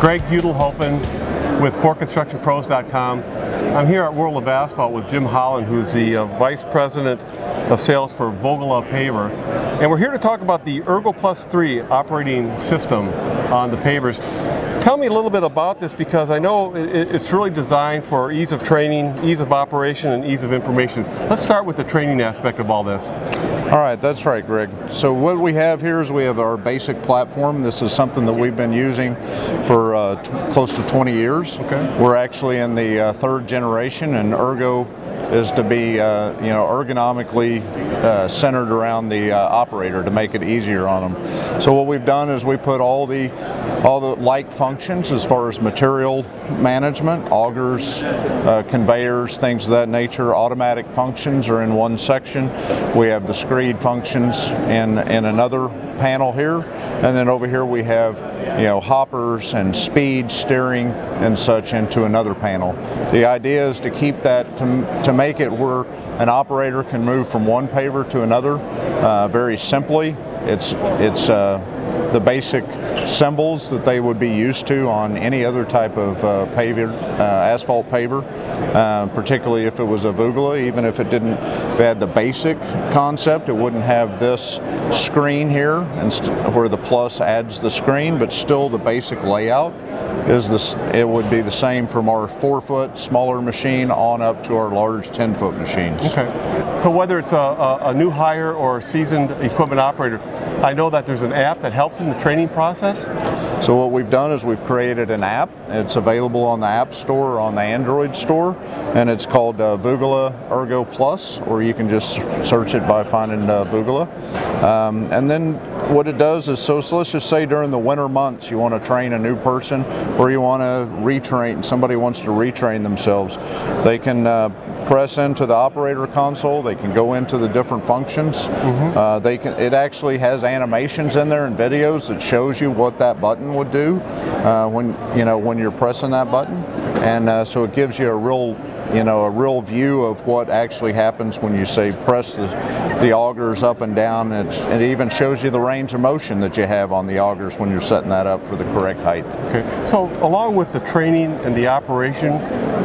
Greg Heudelhofen with 4constructionpros.com. I'm here at World of Asphalt with Jim Holland, who's the Vice President of Sales for Vögele Paver. And we're here to talk about the Ergo Plus 3 operating system on the pavers. Tell me a little bit about this, because I know it's really designed for ease of training, ease of operation, and ease of information. Let's start with the training aspect of all this. All right, that's right, Greg. So what we have here is we have our basic platform. This is something that we've been using for close to 20 years. Okay. We're actually in the third generation, and Ergo is to be ergonomically centered around the operator to make it easier on them. So what we've done is we put all the like functions as far as material management, augers, conveyors, things of that nature. Automatic functions are in one section. We have discrete functions in another panel here, and then over here we have hoppers and speed, steering, and such into another panel. The idea is to keep that to make it where an operator can move from one paver to another very simply. It's the basic symbols that they would be used to on any other type of asphalt paver, particularly if it was a Vögele. Even if it didn't, if it had the basic concept, it wouldn't have this screen here and where the plus adds the screen, but still the basic layout is this. It would be the same from our 4-foot smaller machine on up to our large 10-foot machines. Okay. So whether it's a new hire or a seasoned equipment operator, I know that there's an app that helps in the training process? So what we've done is we've created an app. It's available on the App Store or on the Android Store, and it's called Vögele Ergo Plus, or you can just search it by finding Vögele. And then what it does is, so let's just say during the winter months you want to train a new person, or you want to retrain, somebody wants to retrain themselves. They can press into the operator console, they can go into the different functions. Mm-hmm. It actually has animations in there and videos that shows you what that button would do when you're pressing that button, and so it gives you a real view of what actually happens when you say press the augers up and down. It even shows you the range of motion that you have on the augers when you're setting that up for the correct height. Okay. So along with the training and the operation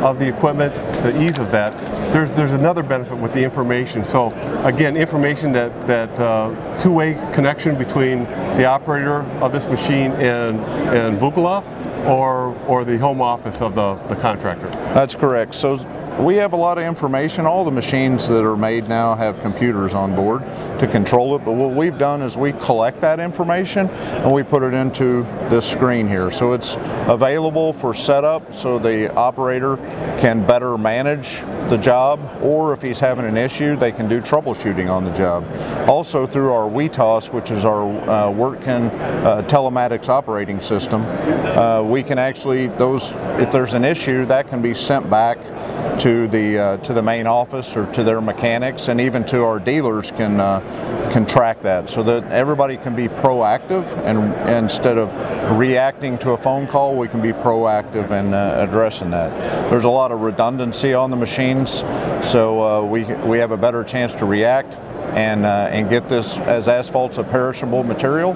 of the equipment, the ease of that, there's another benefit with the information. So again, information that two-way connection between the operator of this machine and Vögele or the home office of the contractor. That's correct. So we have a lot of information. All the machines that are made now have computers on board to control it, but what we've done is we collect that information and we put it into this screen here. So it's available for setup, so the operator can better manage the job, or if he's having an issue, they can do troubleshooting on the job. Also through our WETOS, which is our Wirtgen telematics operating system, we can actually, if there's an issue, that can be sent back to the main office or to their mechanics, and even to our dealers can track that, so that everybody can be proactive, and instead of reacting to a phone call, we can be proactive in addressing that. There's a lot of redundancy on the machines, so we have a better chance to react and get this, as asphalt's a perishable material,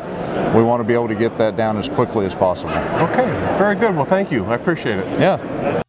we want to be able to get that down as quickly as possible. Okay, very good. Well, thank you. I appreciate it. Yeah.